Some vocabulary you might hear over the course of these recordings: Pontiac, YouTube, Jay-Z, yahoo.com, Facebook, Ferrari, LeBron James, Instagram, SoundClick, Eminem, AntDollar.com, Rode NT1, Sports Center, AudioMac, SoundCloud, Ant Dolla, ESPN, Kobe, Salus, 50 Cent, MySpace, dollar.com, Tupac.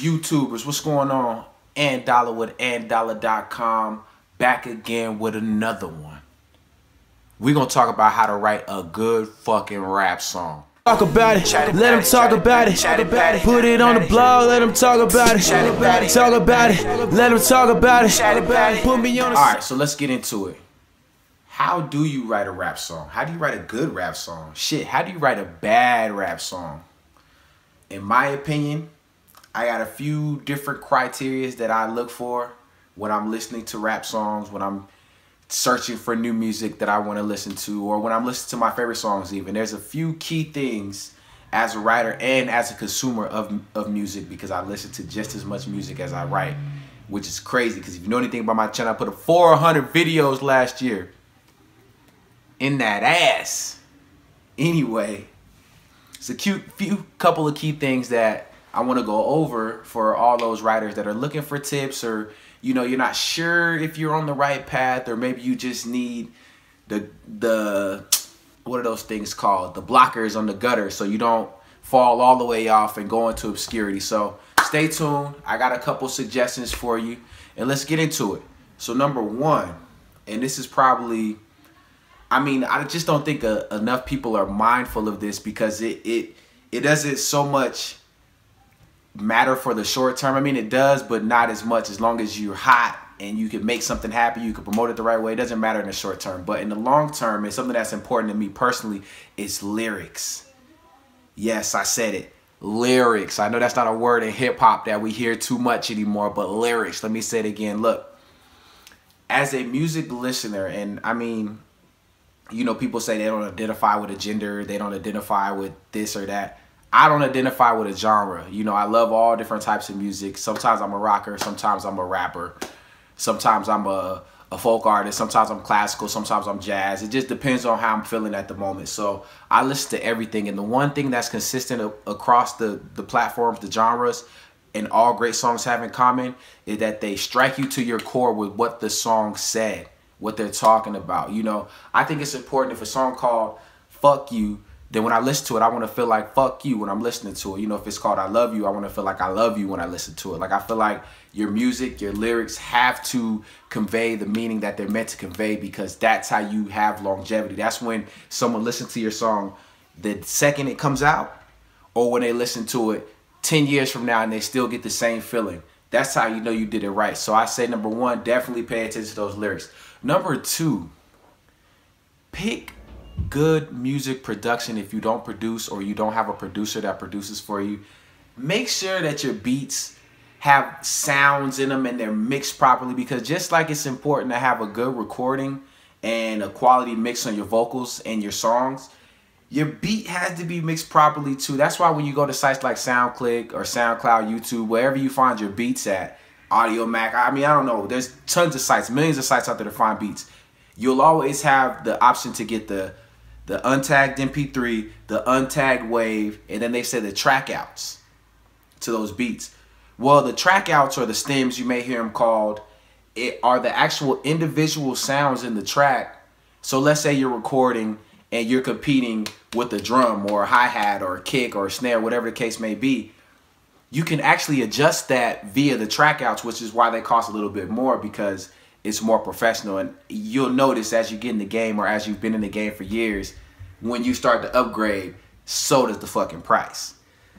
YouTubers, what's going on? Ant Dolla with AntDollar.com, back again with another one. We're going to talk about how to write a good fucking rap song. Talk about it, let him talk about it, put it on the blog, let him talk about it, talk about it, let him talk about it, put me on the... Alright, so let's get into it. How do you write a rap song? How do you write a good rap song? Shit, how do you write a bad rap song? In my opinion, I got a few different criteria that I look for when I'm listening to rap songs, when I'm searching for new music that I want to listen to, or when I'm listening to my favorite songs even. There's a few key things as a writer and as a consumer of music, because I listen to just as much music as I write, which is crazy because if you know anything about my channel, I put up 400 videos last year. In that ass. Anyway, it's a few couple of key things that I want to go over for all those writers that are looking for tips, or you know, you're not sure if you're on the right path, or maybe you just need the what are those things called, the blockers on the gutter, so you don't fall all the way off and go into obscurity. So stay tuned, I got a couple suggestions for you and let's get into it. So number one, and this is probably, I mean, I just don't think enough people are mindful of this, because it doesn't so much matter for the short term. I mean, it does, but not as much. As long as you're hot and you can make something happen, you can promote it the right way, it doesn't matter in the short term. But in the long term, it's something that's important to me personally. It's lyrics. Yes, I said it, lyrics. I know that's not a word in hip-hop that we hear too much anymore, but lyrics, let me say it again. Look, as a music listener, and I mean, you know, people say they don't identify with a gender, they don't identify with this or that. I don't identify with a genre. You know, I love all different types of music. Sometimes I'm a rocker, sometimes I'm a rapper, sometimes I'm a folk artist, sometimes I'm classical, sometimes I'm jazz. It just depends on how I'm feeling at the moment. So I listen to everything, and the one thing that's consistent across the platforms, the genres, and all great songs have in common is that they strike you to your core with what the song said, what they're talking about. You know, I think it's important, if a song called Fuck You, then when I listen to it, I want to feel like fuck you when I'm listening to it. You know, if it's called I Love You, I want to feel like I love you when I listen to it. Like, I feel like your music, your lyrics have to convey the meaning that they're meant to convey, because that's how you have longevity. That's when someone listens to your song the second it comes out, or when they listen to it 10 years from now and they still get the same feeling. That's how you know you did it right. So I say, number one, definitely pay attention to those lyrics. Number two, pick good music production. If you don't produce, or you don't have a producer that produces for you, make sure that your beats have sounds in them and they're mixed properly, because just like it's important to have a good recording and a quality mix on your vocals and your songs, your beat has to be mixed properly too. That's why when you go to sites like SoundClick or SoundCloud, YouTube, wherever you find your beats at, AudioMac, I mean, I don't know, there's tons of sites, millions of sites out there to find beats. You'll always have the option to get the untagged MP3, the untagged wave, and then they say the track outs to those beats. Well, the track outs, or the stems, you may hear them called, it are the actual individual sounds in the track. So let's say you're recording and you're competing with a drum or a hi-hat or a kick or a snare, whatever the case may be. You can actually adjust that via the track outs, which is why they cost a little bit more, because it's more professional. And you'll notice as you get in the game, or as you've been in the game for years, when you start to upgrade, so does the fucking price.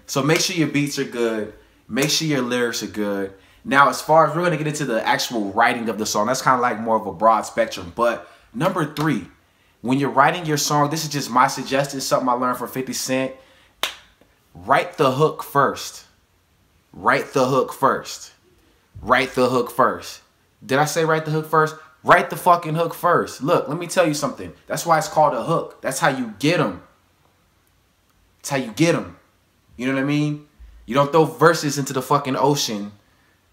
So make sure your beats are good, make sure your lyrics are good. Now, as far as, we're gonna get into the actual writing of the song, that's kind of like more of a broad spectrum. But number three, when you're writing your song, this is just my suggestion, something I learned from 50 Cent, write the hook first. Write the hook first. Write the hook first. Did I say write the hook first? Write the fucking hook first. Look, let me tell you something. That's why it's called a hook. That's how you get them. That's how you get them. You know what I mean? You don't throw verses into the fucking ocean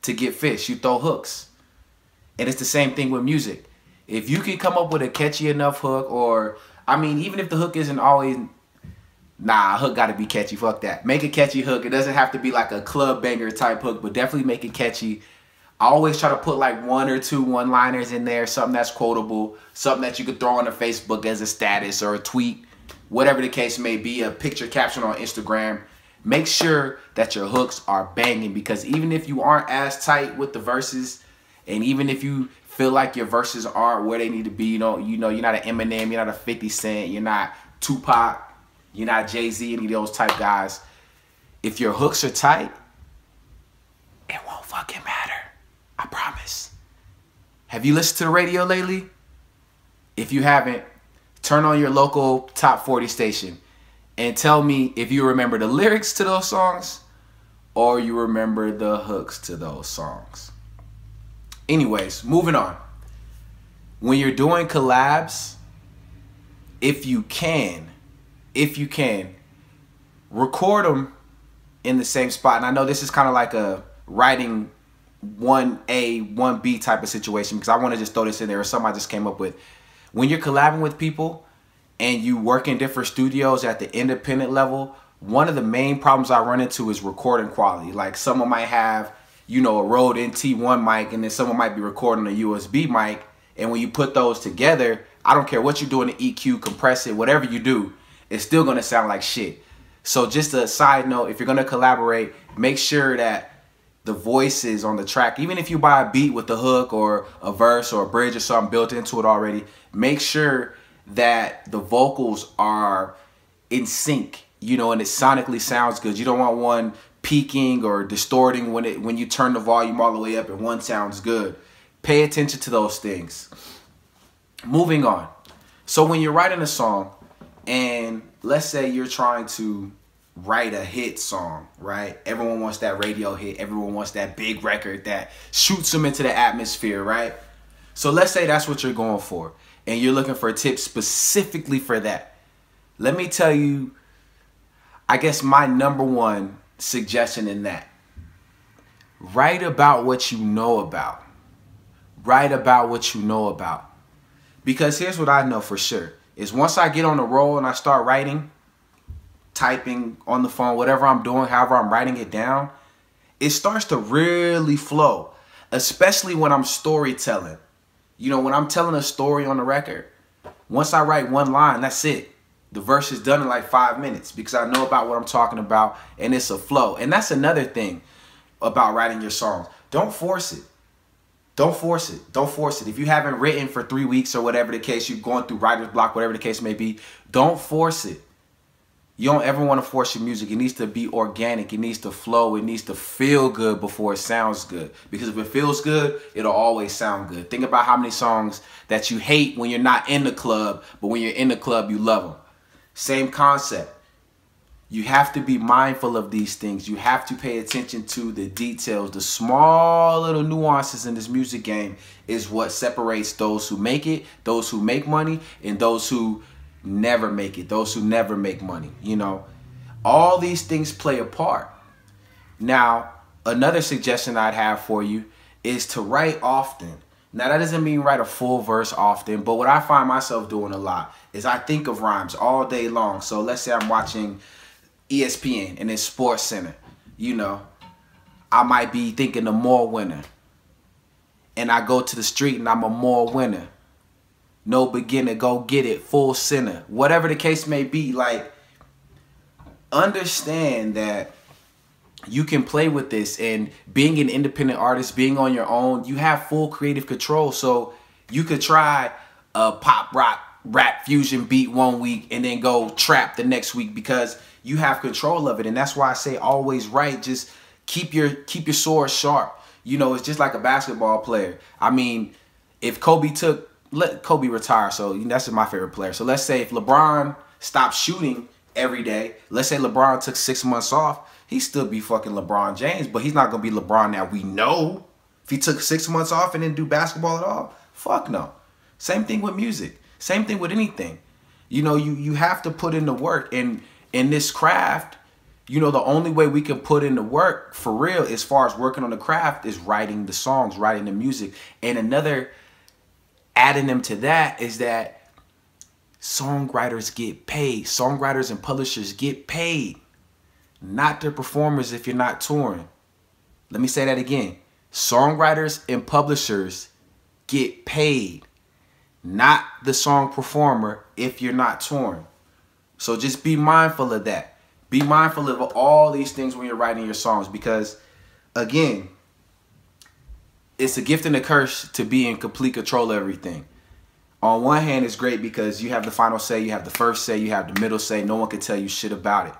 to get fish. You throw hooks. And it's the same thing with music. If you can come up with a catchy enough hook, or, I mean, even if the hook isn't always... Nah, a hook gotta be catchy. Fuck that. Make a catchy hook. It doesn't have to be like a club banger type hook, but definitely make it catchy. I always try to put like one or two one-liners in there, something that's quotable, something that you could throw on a Facebook as a status or a tweet, whatever the case may be, a picture caption on Instagram. make sure that your hooks are banging, because even if you aren't as tight with the verses, and even if you feel like your verses aren't where they need to be, you know, you're not an Eminem, you're not a 50 Cent, you're not Tupac, you're not Jay-Z, any of those type guys, if your hooks are tight, it won't fucking matter. I promise. Have you listened to the radio lately? If you haven't, turn on your local top 40 station and tell me if you remember the lyrics to those songs or you remember the hooks to those songs. Anyways, moving on. When you're doing collabs, if you can, record them in the same spot. And I know this is kind of like a writing 1A, 1B type of situation, because I want to just throw this in there, or something I just came up with. When you're collabing with people and you work in different studios at the independent level, one of the main problems I run into is recording quality. Like, someone might have, you know, a Rode NT1 mic, and then someone might be recording a USB mic. And when you put those together, I don't care what you do in the EQ, compress it, whatever you do, it's still going to sound like shit. So just a side note, if you're going to collaborate, make sure that the voices on the track, even if you buy a beat with the hook or a verse or a bridge or something built into it already, make sure that the vocals are in sync, you know, and it sonically sounds good. You don't want one peaking or distorting when you turn the volume all the way up and one sounds good. Pay attention to those things. Moving on. So when you're writing a song, and let's say you're trying to write a hit song, right? Everyone wants that radio hit. Everyone wants that big record that shoots them into the atmosphere, right? So let's say that's what you're going for, and you're looking for a tip specifically for that. Let me tell you, I guess my number one suggestion in that: write about what you know about. Write about what you know about. Because here's what I know for sure, is once I get on the roll and I start writing, typing on the phone, whatever I'm doing, however I'm writing it down, it starts to really flow, especially when I'm storytelling. You know, when I'm telling a story on the record, once I write one line, that's it. The verse is done in like 5 minutes, because I know about what I'm talking about and it's a flow. And that's another thing about writing your songs. Don't force it. Don't force it. Don't force it. If you haven't written for 3 weeks or whatever the case, you're going through writer's block, whatever the case may be, don't force it. You don't ever want to force your music. It needs to be organic. It needs to flow. It needs to feel good before it sounds good. Because if it feels good, it'll always sound good. Think about how many songs that you hate when you're not in the club, but when you're in the club, you love them. Same concept. You have to be mindful of these things. You have to pay attention to the details. The small little nuances in this music game is what separates those who make it, those who make money, and those who never make it, those who never make money. You know, all these things play a part. Now, another suggestion I'd have for you is to write often. Now, that doesn't mean write a full verse often, but what I find myself doing a lot is I think of rhymes all day long. So let's say I'm watching ESPN and it's Sports Center. You know, I might be thinking the mall winner, and I go to the street and I'm a mall winner. No beginner, go get it, full center. Whatever the case may be, like, understand that you can play with this, and being an independent artist, being on your own, you have full creative control. So you could try a pop rock rap fusion beat 1 week and then go trap the next week, because you have control of it. And that's why I say always write. Just keep your sword sharp. You know, it's just like a basketball player. I mean, if Kobe took, let Kobe retire, so that's my favorite player. So let's say if LeBron stopped shooting every day, let's say LeBron took 6 months off, he'd still be fucking LeBron James, but he's not going to be LeBron that we know. If he took 6 months off and didn't do basketball at all, fuck no. Same thing with music. Same thing with anything. You know, you have to put in the work. And in this craft, you know, the only way we can put in the work for real as far as working on the craft is writing the songs, writing the music. And another adding them to that is that songwriters get paid. Songwriters and publishers get paid, not their performers if you're not touring. Let me say that again. Songwriters and publishers get paid, not the song performer if you're not touring. So just be mindful of that. Be mindful of all these things when you're writing your songs, because, again, it's a gift and a curse to be in complete control of everything. On one hand, it's great because you have the final say, you have the first say, you have the middle say. No one can tell you shit about it.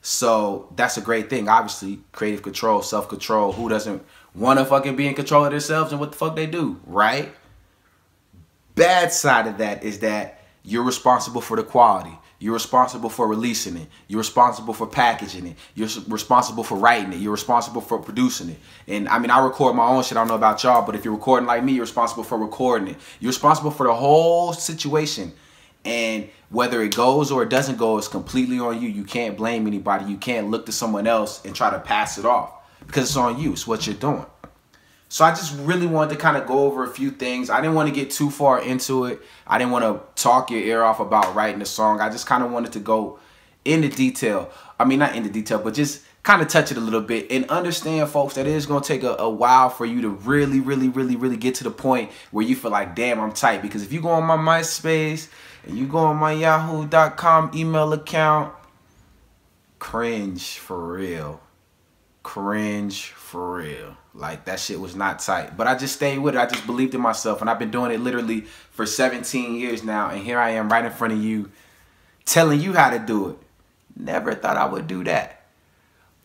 So that's a great thing. Obviously, creative control, self-control. Who doesn't want to fucking be in control of themselves and what the fuck they do, right? Bad side of that is that you're responsible for the quality. You're responsible for releasing it. You're responsible for packaging it. You're responsible for writing it. You're responsible for producing it. And I mean, I record my own shit. I don't know about y'all, but if you're recording like me, you're responsible for recording it. You're responsible for the whole situation. And whether it goes or it doesn't go, it's completely on you. You can't blame anybody. You can't look to someone else and try to pass it off, because it's on you. It's what you're doing. So I just really wanted to kind of go over a few things. I didn't want to get too far into it. I didn't want to talk your ear off about writing a song. I just kind of wanted to go into detail. I mean, not into detail, but just kind of touch it a little bit. And understand, folks, that it is going to take a while for you to really get to the point where you feel like, damn, I'm tight. Because if you go on my MySpace and you go on my yahoo.com email account, cringe for real. Cringe for real. Like, that shit was not tight. But I just stayed with it. I just believed in myself. And I've been doing it literally for 17 years now. And here I am right in front of you telling you how to do it. Never thought I would do that.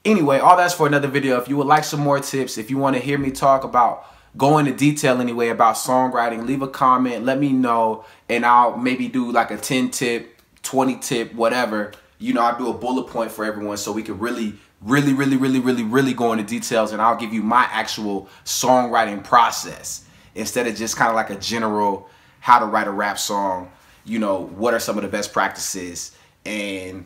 Anyway, all that's for another video. If you would like some more tips, if you want to hear me talk about, go into detail anyway about songwriting, leave a comment, let me know. And I'll maybe do like a 10 tip, 20 tip, whatever. You know, I'll do a bullet point for everyone so we can really go into details, and I'll give you my actual songwriting process instead of just kind of like a general how to write a rap song, you know, what are some of the best practices, and,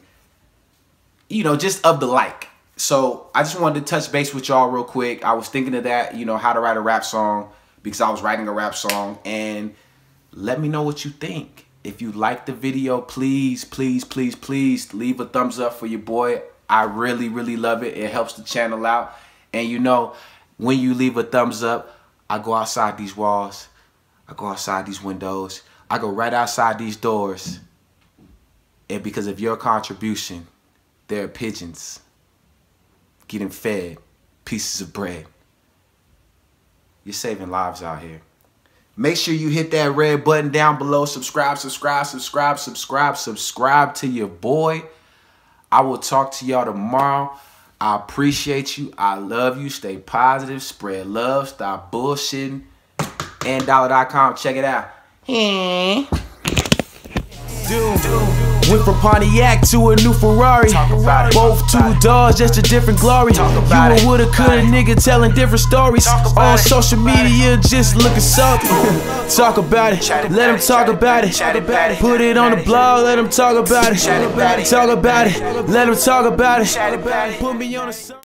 you know, just of the like. So I just wanted to touch base with y'all real quick. I was thinking of that, you know, how to write a rap song, because I was writing a rap song. And let me know what you think. If you like the video, please leave a thumbs up for your boy. I really love it. It helps the channel out. And you know, when you leave a thumbs up, I go outside these walls. I go outside these windows. I go right outside these doors. And because of your contribution, there are pigeons getting fed pieces of bread. You're saving lives out here. Make sure you hit that red button down below. Subscribe to your boy. I will talk to y'all tomorrow. I appreciate you. I love you. Stay positive. Spread love. Stop bullshitting. And dollar.com. Check it out. Went from Pontiac to a new Ferrari. Both two dogs, just a different glory. You a woulda, coulda nigga telling different stories. On social media, just looking something. Talk about it, let them talk about it. Put it on the blog, let them talk about it. Talk about it, let them talk about it. Put me on a